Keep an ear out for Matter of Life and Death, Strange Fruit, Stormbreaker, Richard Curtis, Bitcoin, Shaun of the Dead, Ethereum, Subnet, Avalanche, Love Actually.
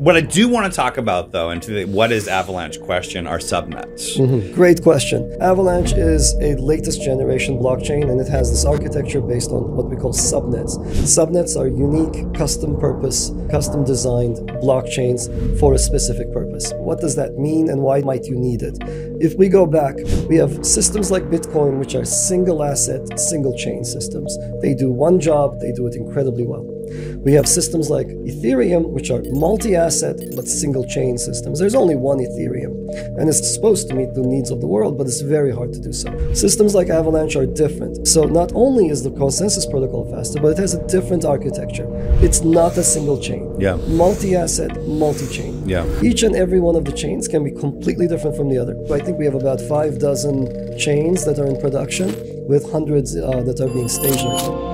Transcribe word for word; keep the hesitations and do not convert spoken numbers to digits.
What I do want to talk about, though, and to the what is Avalanche question, are subnets. Mm-hmm. Great question. Avalanche is a latest generation blockchain, and it has this architecture based on what we call subnets. Subnets are unique, custom purpose, custom designed blockchains for a specific purpose. What does that mean, and why might you need it? If we go back, we have systems like Bitcoin, which are single asset, single chain systems. They do one job, they do it incredibly well. We have systems like Ethereum, which are multi-asset but single-chain systems. There's only one Ethereum, and it's supposed to meet the needs of the world, but it's very hard to do so. Systems like Avalanche are different. So not only is the consensus protocol faster, but it has a different architecture. It's not a single chain. Yeah. Multi-asset, multi-chain. Yeah. Each and every one of the chains can be completely different from the other. I think we have about five dozen chains that are in production, with hundreds uh, that are being staged right now.